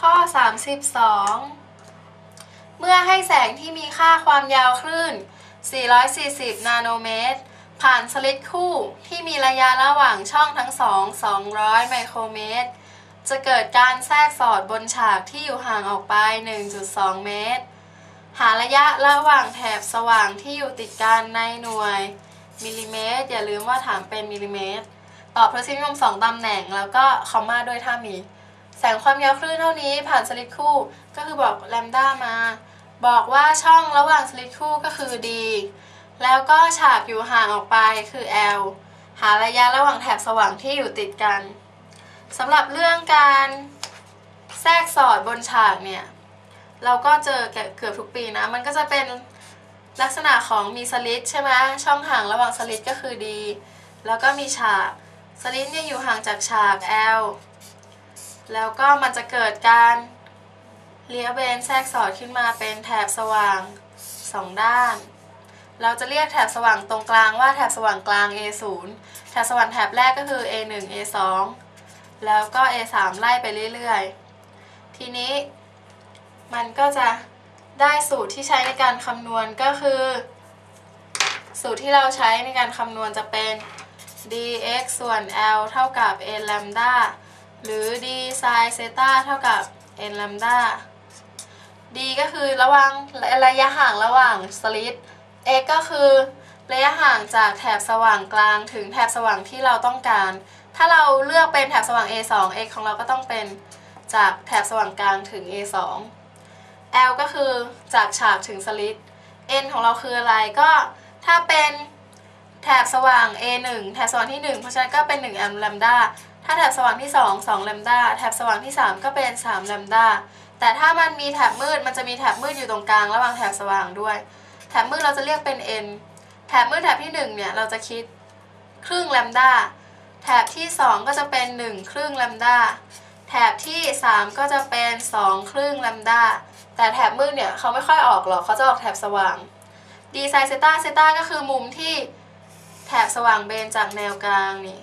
ข้อ32เมื่อให้แสงที่มีค่าความยาวคลื่น440นาโนเมตรผ่านสลิดคู่ที่มีระยะระหว่างช่องทั้ง200 ไมโครเมตรจะเกิดการแทรกสอดบนฉากที่อยู่ห่างออกไป 1.2 เมตรหาระยะระหว่างแถบสว่างที่อยู่ติดกันในหน่วยมิลลิเมตรอย่าลืมว่าถามเป็นมิลลิเมตรตอบทศนิยม2ตำแหน่งแล้วก็คอมมาด้วยถ้ามีแสงความยาวคลื่นเท่านี้ผ่านสลิดคู่ก็คือบอกแลมด้ามาบอกว่าช่องระหว่างสลิดคู่ก็คือ d แล้วก็ฉากอยู่ห่างออกไปคือ l หาระยะระหว่างแถบสว่างที่อยู่ติดกันสำหรับเรื่องการแทรกสอดบนฉากเนี่ยเราก็เจอเกือบทุกปีนะมันก็จะเป็นลักษณะของมีสลิดใช่ไหมช่องห่างระหว่างสลิดก็คือ d แล้วก็มีฉากสลิดเนี่ยอยู่ห่างจากฉาก l แล้วก็มันจะเกิดการเลี้ยวเบนแทรกสอดขึ้นมาเป็นแถบสว่าง2ด้านเราจะเรียกแถบสว่างตรงกลางว่าแถบสว่างกลาง A0 แถบสว่างแถบแรกก็คือ A1 A2 แล้วก็ A3 ไล่ไปเรื่อยๆทีนี้มันก็จะได้สูตรที่ใช้ในการคำนวณก็คือสูตรที่เราใช้ในการคำนวณจะเป็น dx ส่วน l เท่ากับ n แลมด้าหรือ d sin เซต้าเท่ากับ n แลมด้า d ก็คือระยะห่างระหว่างสลิด x ก็คือระยะห่างจากแถบสว่างกลางถึงแถบสว่างที่เราต้องการถ้าเราเลือกเป็นแถบสว่าง A2 x ของเราก็ต้องเป็นจากแถบสว่างกลางถึง A2 l ก็คือจากฉากถึงสลิด n ของเราคืออะไรก็ถ้าเป็นแถบสว่าง A1 แถบสว่างที่1เพราะฉะนั้นก็เป็น1 แลมด้าถ้าแถบสว่างที่2 2 แลมด้าแถบสว่างที่3ก็เป็น3 แลมด้าแต่ถ้ามันมีแถบมืดมันจะมีแถบมืดอยู่ตรงกลางระหว่างแถบสว่างด้วยแถบมืดเราจะเรียกเป็น n แถบมืดแถบที่1เนี่ยเราจะคิดครึ่งแลมด้าแถบที่2ก็จะเป็น1ครึ่งแลมด้าแถบที่3ก็จะเป็น2ครึ่งแลมด้าแต่แถบมืดเนี่ยเขาไม่ค่อยออกหรอกเขาจะออกแถบสว่าง d ไซน์เซต้าเซต้าก็คือมุมที่แถบสว่างเบนจากแนวกลางนี่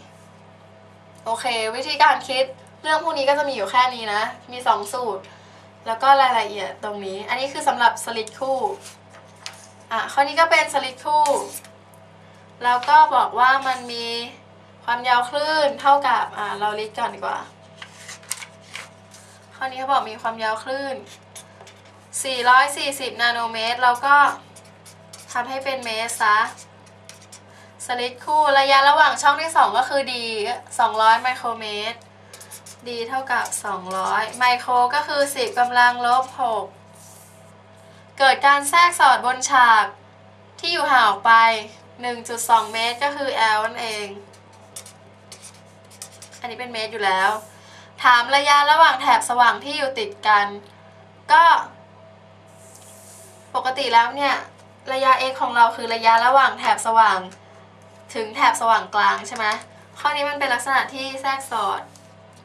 โอเควิธีการคิดเรื่องพวกนี้ก็จะมีอยู่แค่นี้นะมี2สูตรแล้วก็รายละเอียดตรงนี้อันนี้คือสำหรับสลิดคู่ข้อนี้ก็เป็นสลิดคู่แล้วก็บอกว่ามันมีความยาวคลื่นเท่ากับเราลิดก่อนดีกว่าข้อนี้เขาบอกมีความยาวคลื่น440นาโนเมตรเราก็ทำให้เป็นเมตรซะสลิดคู่ระยะระหว่างช่องที่2ก็คือ d 200 ไมโครเมตร d เท่ากับ200ไมโครก็คือ 10^-6 เกิดการแทรกสอดบนฉากที่อยู่ห่างออกไป 1.2 เมตรก็คือ l นั่นเองอันนี้เป็นเมตรอยู่แล้วถามระยะระหว่างแถบสว่างที่อยู่ติดกันก็ปกติแล้วเนี่ยระยะ x ของเราคือระยะระหว่างแถบสว่างถึงแถบสว่างกลางใช่ไหมข้อนี้มันเป็นลักษณะที่แทรกสอด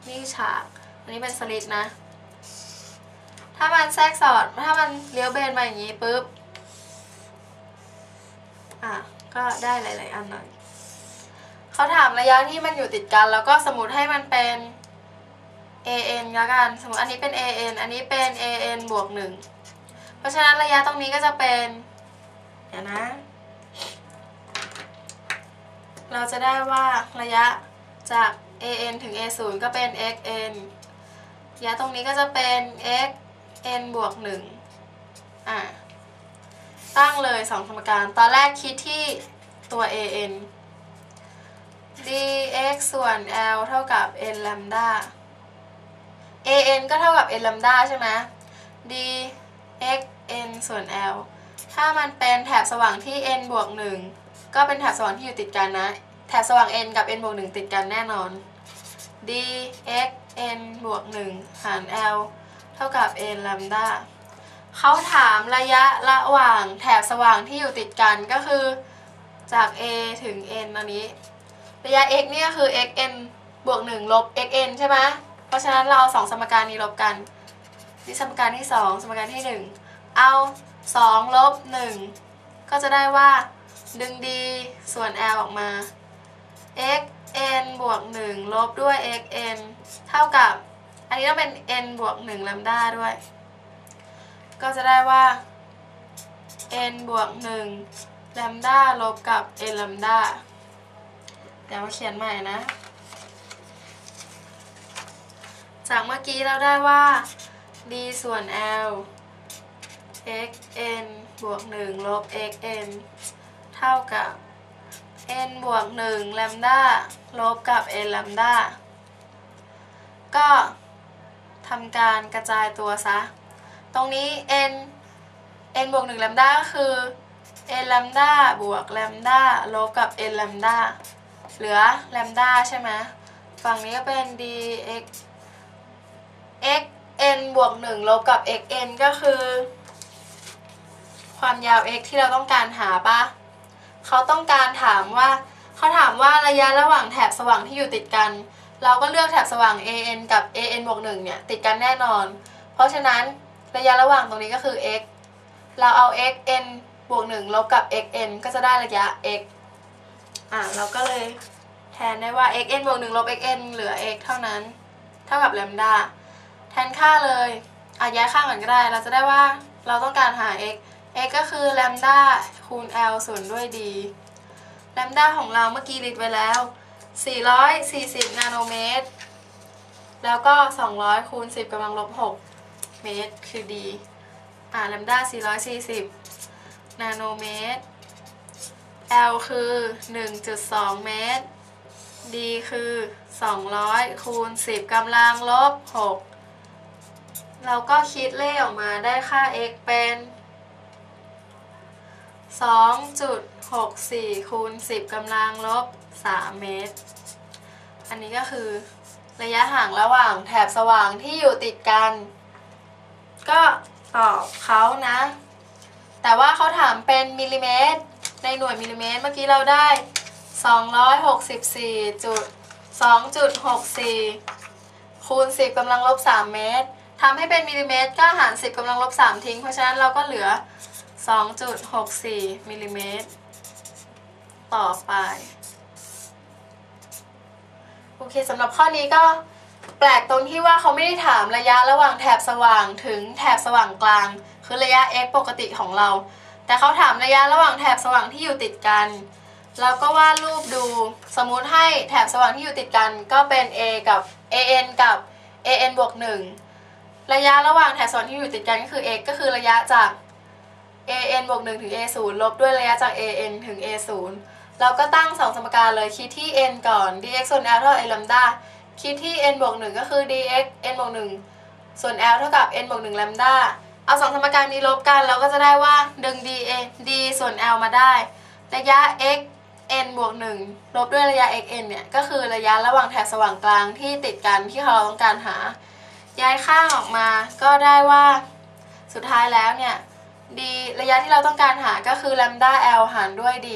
นี่ฉากอันนี้เป็นสลิดนะถ้ามันแทรกสอดถ้ามันเลี้ยวเบนมาอย่างนี้ปุ๊บก็ได้หลายๆอันหน่อยเขาถามระยะที่มันอยู่ติดกันแล้วก็สมมุติให้มันเป็น an แล้วกันสมมติอันนี้เป็น an อันนี้เป็น an บวก 1เพราะฉะนั้นระยะตรงนี้ก็จะเป็นเราจะได้ว่าระยะจาก an ถึง a0 ก็เป็น xn ระยะตรงนี้ก็จะเป็น xn บวก 1ตั้งเลย2สมการตอนแรกคิดที่ตัว an dx ส่วน l เท่ากับ n ลัมดา an ก็เท่ากับ n ลัมดาใช่ไหม dxn ส่วน l ถ้ามันเป็นแถบสว่างที่ n บวก 1ก็เป็นแถบสว่างที่อยู่ติดกันนะแถบสว่าง n กับ n บวก 1ติดกันแน่นอน dxn บวก 1หาร l เท่ากับ n ลัมดาเขาถามระยะระหว่างแถบสว่างที่อยู่ติดกันก็คือจาก a ถึง n อันนี้ระยะ x เนี่ยคือ xn บวก 1 ลบ xn ใช่ไหมเพราะฉะนั้นเราเอา2สมการนี้ลบกันนี่สมการที่2สมการที่1เอา2ลบ1ก็จะได้ว่าดึง d ส่วน l ออกมา xn บวก 1 ลบด้วย xn เท่ากับ อันนี้ต้องเป็น n บวก1แลมด้าด้วยก็จะได้ว่า n บวก1แลมด้าลบกับ n แลมด้าเดี๋ยวมาเขียนใหม่นะจากเมื่อกี้เราได้ว่า d ส่วน l x n บวก1ลบ x n เท่ากับ n บวก1แลมด้าลบกับ n แลมด้าก็ทำการกระจายตัวซะตรงนี้ n บวก1แลมด้าก็คือ n แลมด้าบวกแลมด้าลบกับ n แลมด้าเหลือแลมด้าใช่ไหมฝั่งนี้ก็เป็น dx x n บวก1ลบกับ x n ก็คือความยาว x ที่เราต้องการหาปะเขาต้องการถามว่าระยะระหว่างแถบสว่างที่อยู่ติดกันเราก็เลือกแถบสว่าง a n กับ a n บวก1เนี่ยติดกันแน่นอนเพราะฉะนั้นระยะระหว่างตรงนี้ก็คือ x เราเอา x n บวก1ลบกับ x n ก็จะได้ระยะ x เราก็เลยแทนได้ว่า x n บวก1ลบ x n เหลือ x เท่านั้นเท่ากับแลมด้าแทนค่าเลยย้ายข้างก่อนก็ได้เราจะได้ว่าเราต้องการหา x x ก็คือแลมด้าคูณ l ส่วนด้วย d แลมด้าของเราเมื่อกี้ลิดไว้แล้ว440นาโนเมตรแล้วก็200คูณ10กำลังลบ6เมตรคือ d แลมด้า440นาโนเมตร l คือ 1.2 เมตร d คือ200คูณ10กำลังลบ6เราก็คิดเลขออกมาได้ค่า x เป็น2.64 คูณ 10 กำลังลบ 3 เมตรอันนี้ก็คือระยะห่างระหว่างแถบสว่างที่อยู่ติดกันก็ตอบเขานะแต่ว่าเขาถามเป็นมิลลิเมตรในหน่วยมิลลิเมตรเมื่อกี้เราได้ 264.2.64 คูณ 10 กำลังลบ 3 เมตรทำให้เป็นมิลลิเมตรก็หาร 10 กำลังลบ 3 ทิ้งเพราะฉะนั้นเราก็เหลือ2.64 มิลลิเมตรต่อไปโอเคสำหรับข้อนี้ก็แปลกตรงที่ว่าเขาไม่ได้ถามระยะระหว่างแถบสว่างถึงแถบสว่างกลางคือระยะ x ปกติของเราแต่เขาถามระยะระหว่างแถบสว่างที่อยู่ติดกันเราก็วาดรูปดูสมมุติให้แถบสว่างที่อยู่ติดกันก็เป็น a กับ an กับ an บวก1ระยะระหว่างแถบสว่างที่อยู่ติดกันก็คือ x ก็คือระยะจาก an บวก1ถึง a 0ลบด้วยระยะจาก an ถึง a 0เราก็ตั้ง2สมการเลยคิดที่ n ก่อน dx ส่วน l เท่ากับ n แลมด้าคิดที่ n บวก1ก็คือ dx n บวก1ส่วน l เท่ากับ n บวก1แลมด้าเอา2สมการนี้ลบกันเราก็จะได้ว่าดึง d ส่วน l มาได้ระยะ x n บวก1ลบด้วยระยะ x n เนี่ยก็คือระยะระหว่างแถบสว่างกลางที่ติดกันที่เราต้องการหาย้ายข้างออกมาก็ได้ว่าสุดท้ายแล้วเนี่ยd ระยะที่เราต้องการหาก็คือแลมด้า l หารด้วย d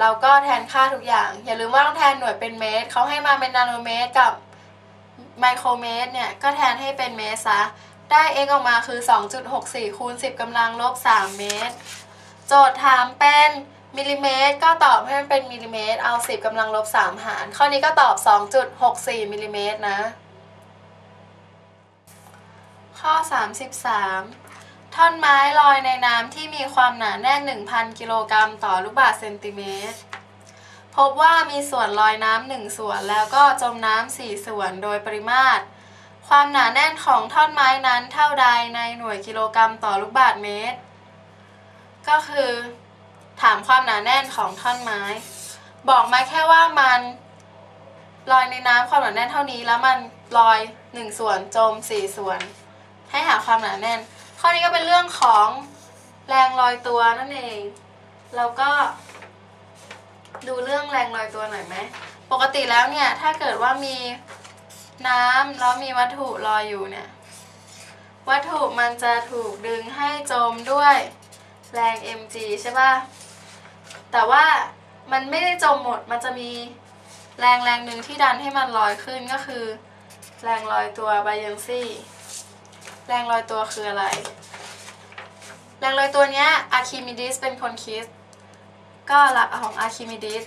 เราก็แทนค่าทุกอย่างอย่าลืมว่าต้องแทนหน่วยเป็นเมตรเขาให้มาเป็นนาโนเมตรกับไมโครเมตรเนี่ยก็แทนให้เป็นเมตรซะได้ x ออกมาคือ 2.64 คูณ 10 กำลังลบ 3 เมตรโจทย์ถามเป็นมิลลิเมตรก็ตอบให้มันเป็นมิลลิเมตรเอา 10 กำลังลบ 3 หารข้อนี้ก็ตอบ 2.64 มิลลิเมตรนะข้อ 33ท่อนไม้ลอยในน้ำที่มีความหนาแน่น 1,000 กิโลกรัมต่อลูกบาศก์เซนติเมตรพบว่ามีส่วนลอยน้ำ1ส่วนแล้วก็จมน้ำ4ส่วนโดยปริมาตรความหนาแน่นของท่อนไม้นั้นเท่าใดในหน่วยกิโลกรัมต่อลูกบาศก์เมตรก็คือถามความหนาแน่นของท่อนไม้บอกมาแค่ว่ามันลอยในน้ำความหนาแน่นเท่านี้แล้วมันลอย1ส่วนจม4ส่วนให้หาความหนาแน่นข้อนี้ก็เป็นเรื่องของแรงลอยตัวนั่นเองเราก็ดูเรื่องแรงลอยตัวหน่อยไหมปกติแล้วเนี่ยถ้าเกิดว่ามีน้ำแล้วมีวัตถุลอยอยู่เนี่ยวัตถุมันจะถูกดึงให้จมด้วยแรง mg ใช่ป่ะแต่ว่ามันไม่ได้จมหมดมันจะมีแรงหนึ่งที่ดันให้มันลอยขึ้นก็คือแรงลอยตัวไบเอนซี่แรงลอยตัวคืออะไรแรงลอยตัวเนี้ยอาร์คิมิดิสเป็นคนคิดก็หลักของอาร์คิมิดิส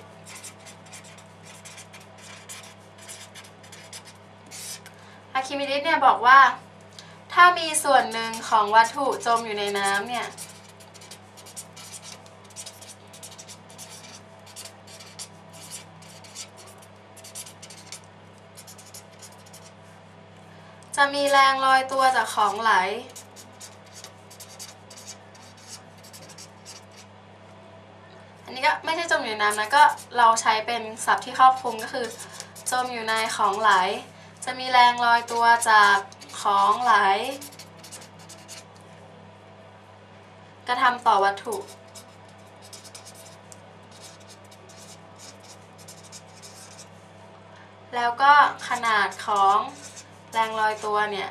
อะคิมิดิสเนี่ยบอกว่าถ้ามีส่วนหนึ่งของวัตถุจมอยู่ในน้ำเนี่ยจะมีแรงลอยตัวจากของไหลอันนี้ก็ไม่ใช่จมอยู่ในน้ำนะก็เราใช้เป็นศัพท์ที่ครอบคลุมก็คือจมอยู่ในของไหลจะมีแรงลอยตัวจากของไหลกระทำต่อวัตถุแล้วก็ขนาดของแรงลอยตัวเนี่ย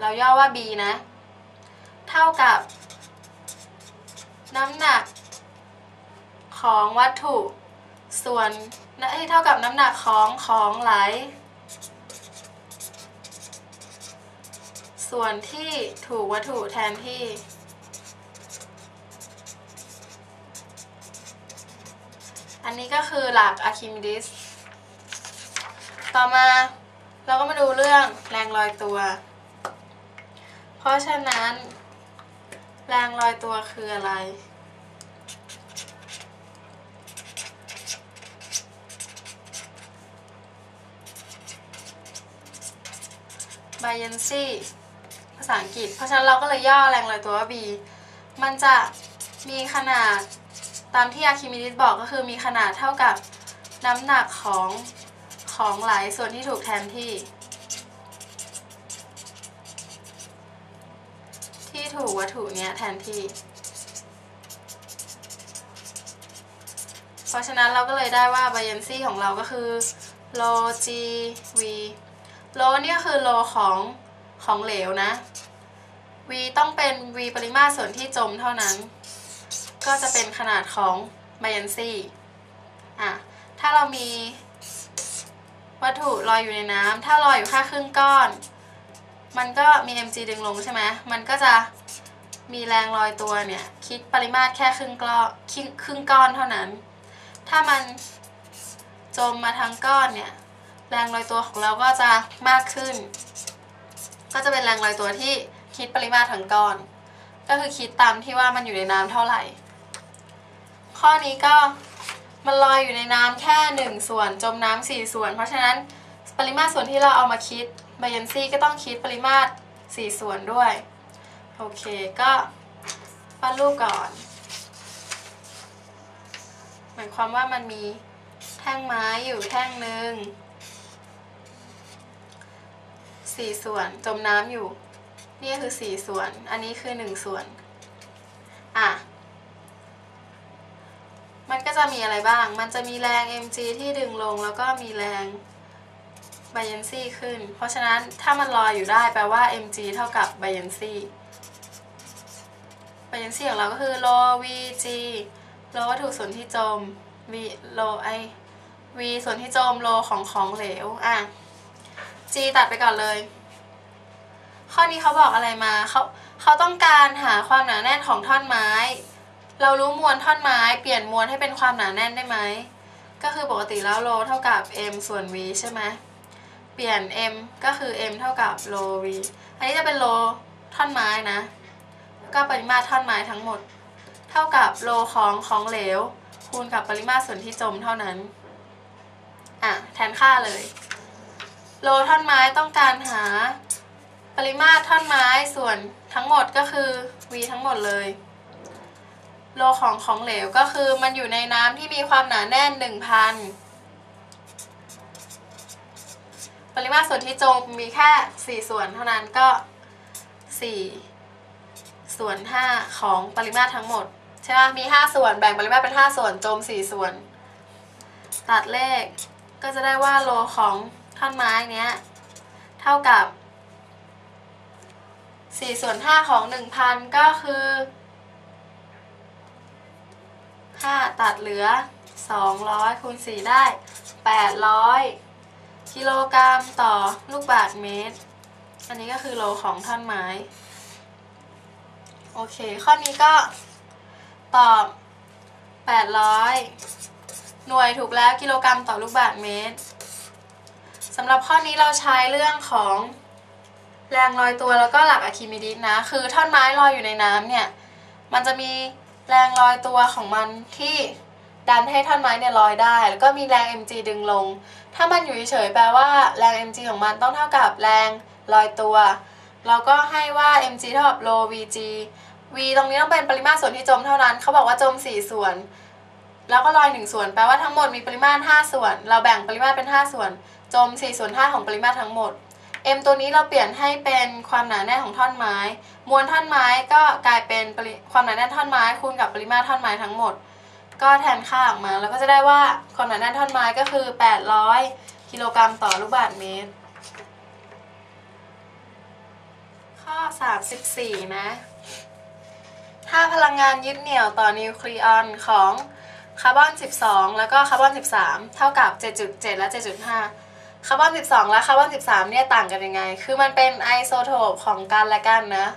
เราย่อว่า B นะเท่ากับน้ำหนักของวัตถุส่วนเท่ากับน้ำหนักของของไหลส่วนที่ถูกวัตถุแทนที่อันนี้ก็คือหลักอะคิมิดิสต่อมาเราก็มาดูเรื่องแรงลอยตัวเพราะฉะนั้นแรงลอยตัวคืออะไรbuoyancy ภาษาอังกฤษเพราะฉะนั้นเราก็เลยย่อแรงลอยตัวว่า B มันจะมีขนาดตามที่อะคิมิดิสบอกก็คือมีขนาดเท่ากับน้ำหนักของไหลส่วนที่ถูกแทนที่ถูกวัตถุเนี้ยแทนที่เพราะฉะนั้นเราก็เลยได้ว่า buoyancy ของเราก็คือ rho GVโลนี่คือโลของเหลวนะ v ต้องเป็น v ปริมาตรส่วนที่จมเท่านั้นก็จะเป็นขนาดของ buoyancy ถ้าเรามีวัตถุลอยอยู่ในน้ำถ้าลอยอยู่แค่ครึ่งก้อนมันก็มี mg ดึงลงใช่ไหมมันก็จะมีแรงลอยตัวเนี่ยคิดปริมาตรแค่ครึ่งก้อนเท่านั้นถ้ามันจมมาทั้งก้อนเนี่ยแรงลอยตัวของเราก็จะมากขึ้นก็จะเป็นแรงลอยตัวที่คิดปริมาตรทั้งก้อนก็คือคิดตามที่ว่ามันอยู่ในน้ำเท่าไหร่ข้อนี้ก็มันลอยอยู่ในน้ำแค่1ส่วนจมน้ำ4ส่วนเพราะฉะนั้นปริมาตรส่วนที่เราเอามาคิด buoyancy ก็ต้องคิดปริมาตร4ส่วนด้วยโอเคก็ปั้นรูปก่อนหมายความว่ามันมีแท่งไม้อยู่แท่งหนึ่ง4ส่วนจมน้ำอยู่นี่คือ4ส่วนอันนี้คือ1ส่วนมันก็จะมีอะไรบ้างมันจะมีแรง mg ที่ดึงลงแล้วก็มีแรง buoyancy ขึ้นเพราะฉะนั้นถ้ามันลอยอยู่ได้แปลว่า mg เท่ากับ buoyancy ของเราก็คือ rho vg โลวัตถุส่วนที่จม v โลไอ v ส่วนที่จมโลของเหลวG ตัดไปก่อนเลยข้อนี้เขาบอกอะไรมาเขาต้องการหาความหนาแน่นของท่อนไม้เรารู้มวลท่อนไม้เปลี่ยนมวลให้เป็นความหนาแน่นได้ไหมก็คือปกติแล้วโลเท่ากับ m ส่วน v ใช่ไหมเปลี่ยน m ก็คือ m เท่ากับโล v อันนี้จะเป็นโลท่อนไม้นะก็ปริมาตรท่อนไม้ทั้งหมดเท่ากับโลของเหลวคูณกับปริมาตรส่วนที่จมเท่านั้นแทนค่าเลยโลท่อนไม้ต้องการหาปริมาตรท่อนไม้ส่วนทั้งหมดก็คือ v ทั้งหมดเลยโลของเหลวก็คือมันอยู่ในน้ำที่มีความหนาแน่น 1,000 ปริมาตรส่วนที่จมมีแค่4ส่วนเท่านั้นก็4ส่วน5ของปริมาตรทั้งหมดใช่ไหมมี5ส่วนแบ่งปริมาตรเป็น5ส่วนจม4ส่วนตัดเลขก็จะได้ว่าโลของท่อนไม้เนี้ยเท่ากับ4ส่วน5ของ 1,000 ก็คือ5ตัดเหลือ200คูณ4ได้800กิโลกรัมต่อลูกบาศก์เมตรอันนี้ก็คือโลของท่อนไม้โอเคข้อนี้ก็ตอบ800หน่วยถูกแล้วกิโลกรัมต่อลูกบาศก์เมตรสำหรับข้อนี้เราใช้เรื่องของ แรงลอยตัวแล้วก็หลักอะคิมิดิสนะคือท่อนไม้ลอยอยู่ในน้ำเนี่ยมันจะมีแรงลอยตัวของมันที่ดันให้ท่อนไม้เนี่ยลอยได้แล้วก็มีแรง mg ดึงลงถ้ามันอยู่เฉยๆแปลว่าแรง mg ของมันต้องเท่ากับแรงลอยตัวเราก็ให้ว่า mg เท่ากับ rho vg v ตรงนี้ต้องเป็นปริมาตรส่วนที่จมเท่านั้นเขาบอกว่าจม4ส่วนแล้วก็ลอย1ส่วนแปลว่าทั้งหมดมีปริมาตร5ส่วนเราแบ่งปริมาตรเป็น5ส่วนจม4ส่วน5ของปริมาตรทั้งหมด m ตัวนี้เราเปลี่ยนให้เป็นความหนาแน่นของท่อนไม้มวลท่อนไม้ก็กลายเป็นความหนาแน่นท่อนไม้คูณกับปริมาตรท่อนไม้ทั้งหมดก็แทนค่าออกมาแล้วก็จะได้ว่าความหนาแน่นท่อนไม้ก็คือ800กิโลกรัมต่อลูกบาศก์เมตรข้อ34นะถ้าพลังงานยึดเหนี่ยวต่อนิวคลีออนของคาร์บอน12แล้วก็คาร์บอน13เท่ากับ 7.7 และ 7.5 คาร์บอน12และคาร์บอน13เนี่ยต่างกันยังไงคือมันเป็นไอโซโทปของกันและกันนะ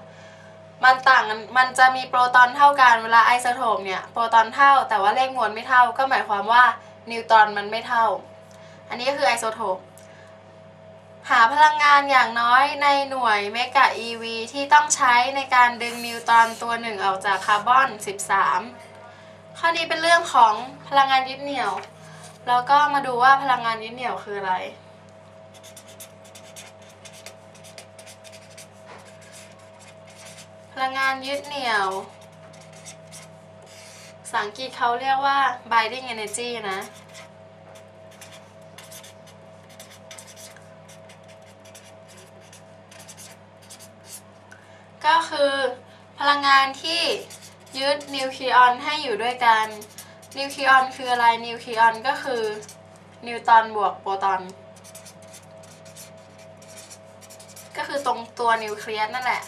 มันต่างกันมันจะมีโปรตอนเท่ากันเวลาไอโซโทปเนี่ยโปรตอนเท่าแต่ว่าเลขมวลไม่เท่าก็หมายความว่านิวตรอนมันไม่เท่าอันนี้ก็คือไอโซโทปหาพลังงานอย่างน้อยในหน่วยเมกะ EV ที่ต้องใช้ในการดึงนิวตรอนตัวหนึ่งออกจากคาร์บอน13ข้อนี้เป็นเรื่องของพลังงานยึดเหนี่ยวแล้วก็มาดูว่าพลังงานยึดเหนี่ยวคืออะไรพลังงานยึดเหนี่ยวภาษาอังกฤษเขาเรียกว่า binding energy นะก็คือพลังงานที่ยึดนิวคลีออนให้อยู่ด้วยกันนิวคลีออนคืออะไรนิวคลีออนก็คือนิวตรอนบวกโปรตอนก็คือตรงตัวนิวเคลียสนั่นแหละ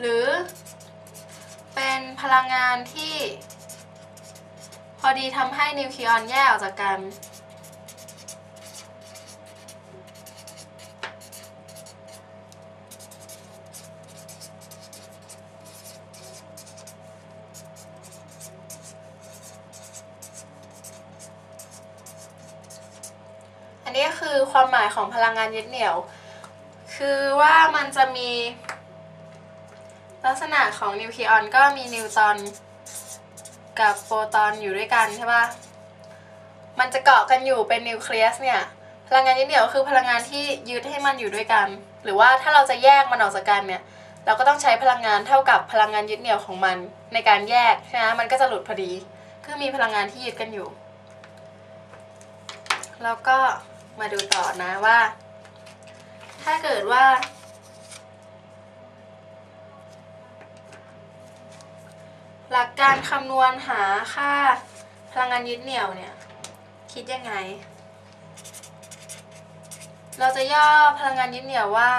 หรือเป็นพลังงานที่พอดีทำให้นิวคลีออนแยกออกจากกันอันนี้คือความหมายของพลังงานยึดเหนี่ยวคือว่ามันจะมีลักษณะของนิวคลีออนก็มีนิวตรอนกับโปรตอนอยู่ด้วยกันใช่ป่ะมันจะเกาะกันอยู่เป็นนิวเคลียสเนี่ยพลังงานยึดเหนี่ยวคือพลังงานที่ยึดให้มันอยู่ด้วยกันหรือว่าถ้าเราจะแยกมันออกจากกันเนี่ยเราก็ต้องใช้พลังงานเท่ากับพลังงานยึดเหนี่ยวของมันในการแยกใช่ไหมมันก็จะหลุดพอดีคือมีพลังงานที่ยึดกันอยู่แล้วก็มาดูต่อนะว่าถ้าเกิดว่าหลักการคำนวณหาค่าพลังงานยึดเหนี่ยวเนี่ยคิดยังไงเราจะย่อพลังงานยึดเหนี่ยวว่า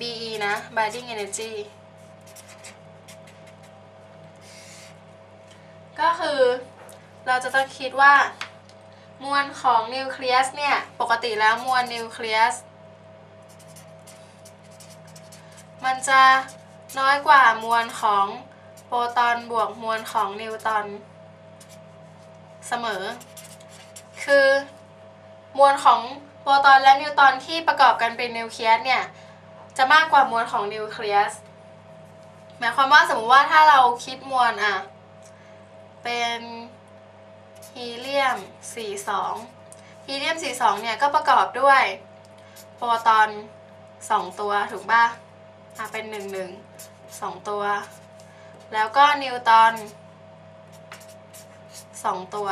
BE นะ Binding Energy ก็คือเราจะต้องคิดว่ามวลของนิวเคลียสเนี่ยปกติแล้วมวลนิวเคลียสมันจะน้อยกว่ามวลของโปรตอนบวกมวลของนิวตรอนเสมอคือมวลของโปรตอนและนิวตรอนที่ประกอบกันเป็นนิวเคลียสเนี่ยจะมากกว่ามวลของนิวเคลียสหมายความว่าสมมติว่าถ้าเราคิดมวลอะเป็นฮีเลียม42ฮีเลียม42เนี่ยก็ประกอบด้วยโปรตอน2ตัวถูกป่ะเป็น1 1 2ตัวแล้วก็นิวตรอน2ตัว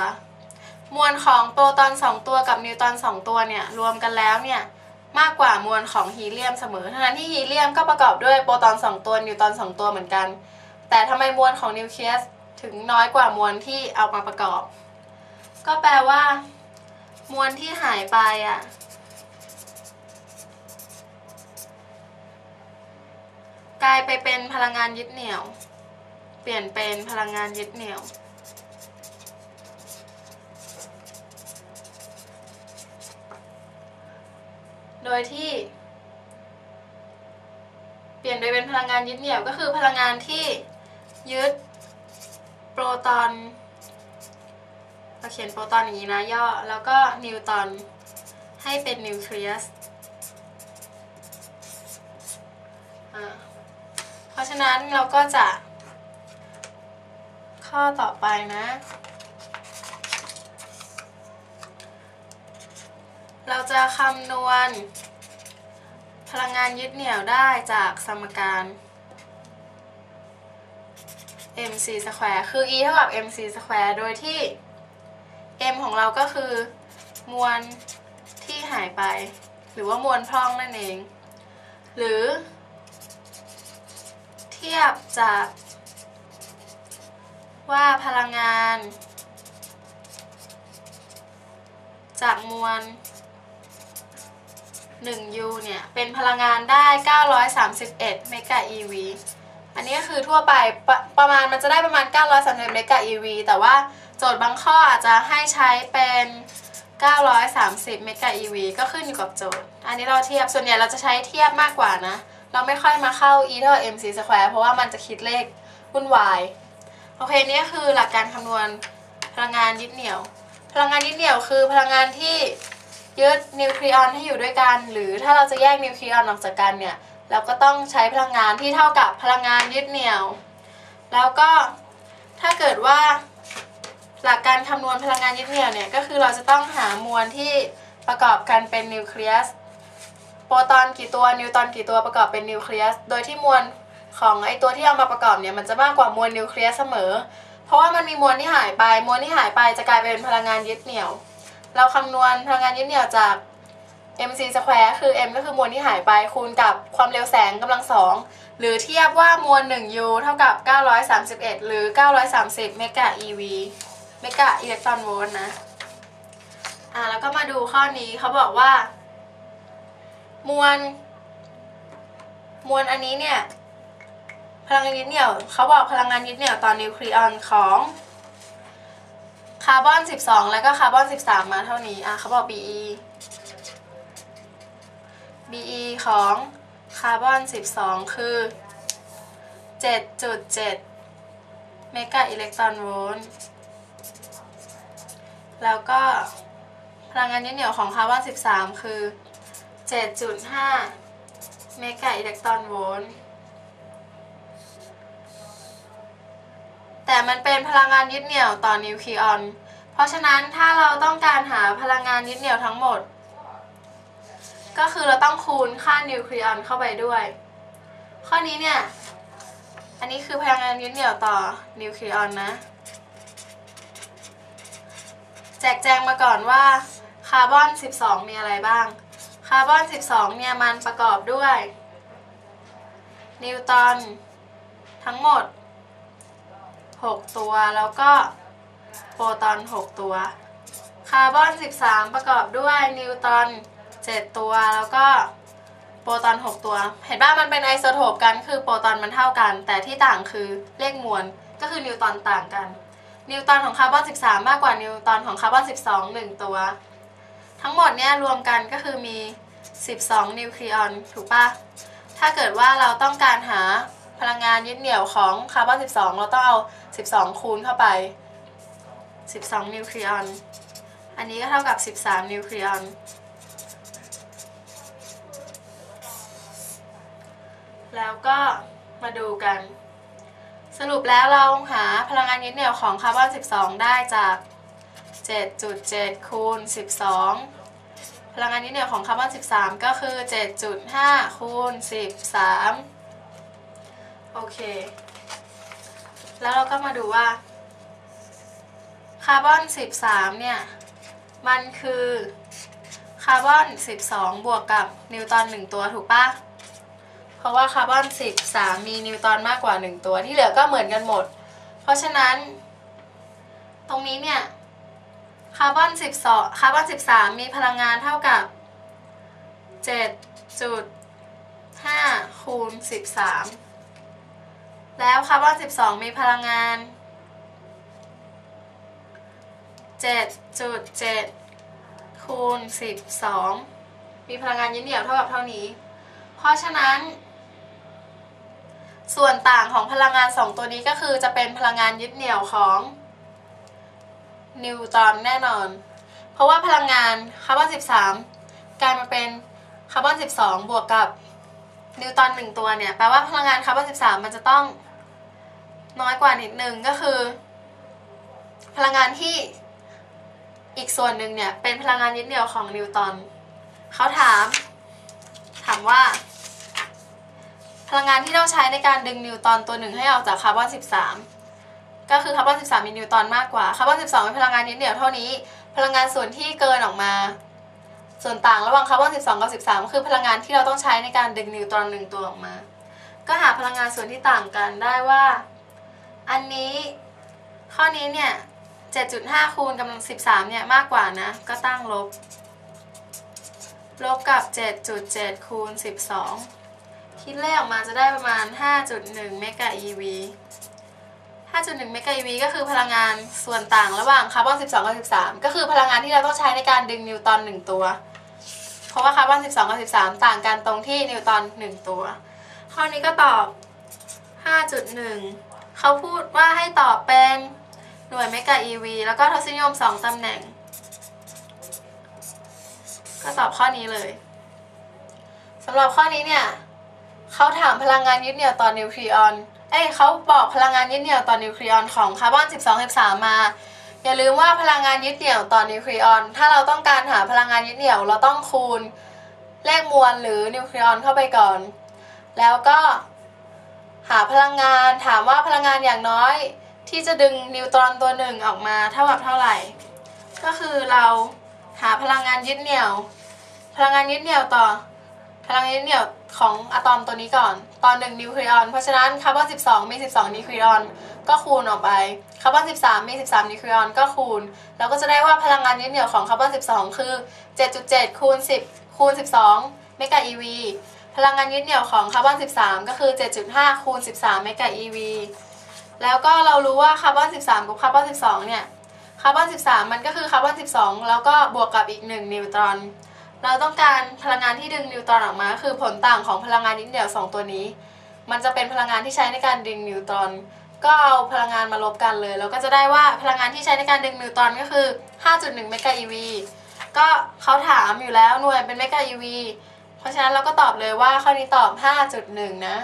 มวลของโปรตอน2ตัวกับนิวตรอน2ตัวเนี่ยรวมกันแล้วเนี่ยมากกว่ามวลของฮีเลียมเสมอทั้งนั้นที่ฮีเลียมก็ประกอบด้วยโปรตอน2ตัวนิวตรอน2ตัวเหมือนกันแต่ทำไมมวลของนิวเคลียสถึงน้อยกว่ามวลที่เอามาประกอบก็แปลว่ามวลที่หายไปอะกลายไปเป็นพลังงานยึดเหนี่ยวเปลี่ยนเป็นพลังงานยึดเหนี่ยวโดยที่เปลี่ยนไปเป็นพลังงานยึดเหนี่ยวก็คือพลังงานที่ยึด โปรตอนเราเขียนโปรตอนอย่างนี้นะย่อแล้วก็นิวตอนให้เป็นนิวเคลียสเพราะฉะนั้นเราก็จะข้อต่อไปนะเราจะคำนวณพลังงานยึดเหนี่ยวได้จากสมการ mc สแควร์คือ e เท่ากับ mc สแควร์โดยที่ m ของเราก็คือมวลที่หายไปหรือว่ามวลพร่องนั่นเองหรือเทียบจากว่าพลังงานจากมวล 1U เนี่ยเป็นพลังงานได้931 เมกะ EV อันนี้ก็คือทั่วไปประมาณมันจะได้ประมาณ931 เมกะ EV แต่ว่าโจทย์บางข้ออาจจะให้ใช้เป็น930 เมกะ EV ก็ขึ้นอยู่กับโจทย์อันนี้เราเทียบส่วนใหญ่เราจะใช้เทียบมากกว่านะเราไม่ค่อยมาเข้า e เท่ากับ mc สแควร์เพราะว่ามันจะคิดเลขวุ่นวายโอเคนี่คือหลักการคำนวณพลังงานยึดเหนี่ยวพลังงานยึดเหนี่ยวคือพลังงานที่ยึดนิวคลีออนให้อยู่ด้วยกันหรือถ้าเราจะแยกนิวคลีออนออกจากกันเนี่ยเราก็ต้องใช้พลังงานที่เท่ากับพลังงานยึดเหนี่ยวแล้วก็ถ้าเกิดว่าหลักการคำนวณพลังงานยึดเหนี่ยวเนี่ยก็คือเราจะต้องหามวลที่ประกอบกันเป็นนิวเคลียสโปรตอนกี่ตัวนิวตรอนกี่ตัวประกอบเป็นนิวเคลียสโดยที่มวลของไอตัวที่เอามาประกอบเนี่ยมันจะมากกว่ามวลนิวเคลียสเสมอเพราะว่ามันมีมวลที่หายไปมวลที่หายไปจะกลายเป็นพลังงานยึดเหนี่ยวเราคำนวณพลังงานยึดเหนี่ยวจาก mc สแควร์คือ m ก็คือมวลที่หายไปคูณกับความเร็วแสงกำลังสองหรือเทียบว่ามวล 1u เท่ากับ931หรือ930เมกะ ev เมกะอิเล็กตรอนโวลต์นะแล้วก็มาดูข้อนี้เขาบอกว่ามวลอันนี้เนี่ยพลังงานยึดเหนี่ยวเขาบอกพลังงานยึดเหนี่ยวตอนนิวคลีออนของคาร์บอน12แล้วก็คาร์บอน13มาเท่านี้เขาบอก BE ของคาร์บอน12คือ 7.7 เมกะอิเล็กตรอนโวลต์แล้วก็พลังงานยึดเหนี่ยวของคาร์บอน13คือ 7.5 เมกะอิเล็กตรอนโวลต์แต่มันเป็นพลังงานยึดเหนี่ยวต่อนิวคลีออนเพราะฉะนั้นถ้าเราต้องการหาพลังงานยึดเหนี่ยวทั้งหมดก็คือเราต้องคูณค่านิวคลีออนเข้าไปด้วยข้อนี้เนี่ยอันนี้คือพลังงานยึดเหนี่ยวต่อนิวคลีออนนะแจกแจงมาก่อนว่าคาร์บอน12มีอะไรบ้างคาร์บอน12เนี่ยมันประกอบด้วยนิวตรอนทั้งหมด6ตัวแล้วก็โปรตอน6ตัวคาร์บอน13ประกอบด้วยนิวตรอน7ตัวแล้วก็โปรตอน6ตัวเห็นป่ะมันเป็นไอโซโทปกันคือโปรตอนมันเท่ากันแต่ที่ต่างคือเลขมวลก็คือนิวตรอนต่างกันนิวตรอนของคาร์บอน13มากกว่านิวตรอนของคาร์บอน12 1ตัวทั้งหมดเนี่ยรวมกันก็คือมี12นิวคลีออนถูกป่ะถ้าเกิดว่าเราต้องการหาพลังงานยึดเหนี่ยวของคาร์บอน12เราต้องเอา12คูณเข้าไป12นิวคลีออนอันนี้ก็เท่ากับ13นิวคลีออนแล้วก็มาดูกันสรุปแล้วเราหาพลังงานยึดเหนี่ยวของคาร์บอน12ได้จาก 7.7 คูณ12พลังงานยึดเหนี่ยวของคาร์บอน13ก็คือ 7.5 คูณ13โอเคแล้วเราก็มาดูว่าคาร์บอน13เนี่ยมันคือคาร์บอน12บวกกับนิวตรอน1ตัวถูกปะเพราะว่าคาร์บอน13มีนิวตรอนมากกว่า1ตัวที่เหลือก็เหมือนกันหมดเพราะฉะนั้นตรงนี้เนี่ยคาร์บอน13มีพลังงานเท่ากับ 7.5 คูณ13แล้วคาร์บอน12มีพลังงาน 7.7 คูณ12มีพลังงานยึดเหนี่ยวเท่ากับเท่านี้เพราะฉะนั้น ส่วนต่างของพลังงาน2ตัวนี้ก็คือจะเป็นพลังงานยึดเหนี่ยวของนิวตันแน่นอนเพราะว่าพลังงานคาร์บอน13กลายมาเป็นคาร์บอน12บวกกับนิวตัน1ตัวเนี่ยแปลว่าพลังงานคาร์บอน13มันจะต้องน้อยกว่านิดนึงก็คือพลังงานที่อีกส่วนหนึ่งเนี่ยเป็นพลังงานยึดเหนี่ยวของนิวตันเขาถามว่าพลังงานที่เราใช้ในการดึงนิวตันตัวหนึ่งให้ออกจากคาร์บอน13ก็คือคาร์บอน13มีนิวตันมากกว่าคาร์บอน12เป็นพลังงานยึดเหนี่ยวเท่านี้พลังงานส่วนที่เกินออกมาส่วนต่างระหว่างคาร์บอน12กับ13คือพลังงานที่เราต้องใช้ในการดึงนิวตรอน1ตัวออกมาก็หาพลังงานส่วนที่ต่างกันได้ว่าอันนี้ข้อนี้เนี่ย 7.5 คูณกำลัง13เนี่ยมากกว่านะก็ตั้งลบกับ 7.7 คูณ12คิดเลขออกมาจะได้ประมาณ 5.1 เมกะ eV 5.1 เมกะ eV ก็คือพลังงานส่วนต่างระหว่างคาร์บอน12กับ13ก็คือพลังงานที่เราต้องใช้ในการดึงนิวตรอน1ตัวเพราะว่าคาร์บอน12กับ13ต่างกันตรงที่นิวตรอน1ตัวข้อนี้ก็ตอบ 5.1เขาพูดว่าให้ตอบเป็นหน่วยเมกะ eV แล้วก็ทศนิยม2ตำแหน่งก็ตอบข้อนี้เลยสำหรับข้อนี้เนี่ยเขาถามพลังงานยึดเหนี่ยวต่อนิวคลีออนเขาบอกพลังงานยึดเหนี่ยวต่อนิวคลีออนของคาร์บอน12 13มาอย่าลืมว่าพลังงานยึดเหนี่ยวต่อนิวคลีออนถ้าเราต้องการหาพลังงานยึดเหนี่ยวเราต้องคูณเลขมวลหรือนิวคลีออนเข้าไปก่อนแล้วก็หาพลังงานถามว่าพลังงานอย่างน้อยที่จะดึงนิวตรอนตัวหนึ่งออกมาเท่ากับเท่าไหร่ก็คือเราหาพลังงานยึดเหนี่ยวพลังงานยึดเหนี่ยวต่อพลังงานยึดเหนี่ยวของอะตอมตัวนี้ก่อนตอน1นิวคลีออนเพราะฉะนั้นคาร์บอน12มี12นิวคลีออนก็คูณออกไปคาร์บอน13มี13นิวคลีออนก็คูณเราก็จะได้ว่าพลังงานยึดเหนี่ยวของคาร์บอน12คือ 7.7 คูณ10คูณ12เมกะ eVพลังงานยึดเหนี่ยวของคาร์บอน13ก็คือ 7.5 คูณ13เมกะ eV แล้วก็เรารู้ว่าคาร์บอน13กับคาร์บอน12เนี่ยคาร์บอน13มันก็คือคาร์บอน12แล้วก็บวกกับอีก1นิวตรอนเราต้องการพลังงานที่ดึงนิวตรอนออกมาก็คือผลต่างของพลังงานยึดเหนี่ยว2ตัวนี้มันจะเป็นพลังงานที่ใช้ในการดึงนิวตรอนก็เอาพลังงานมาลบกันเลยแล้วก็จะได้ว่าพลังงานที่ใช้ในการดึงนิวตรอนก็คือ 5.1 เมกะ eV ก็เขาถามอยู่แล้วหน่วยเป็นเมกะ eVเพราะฉะนั้นเราก็ตอบเลยว่าข้อนี้ตอบ 5.1 นะ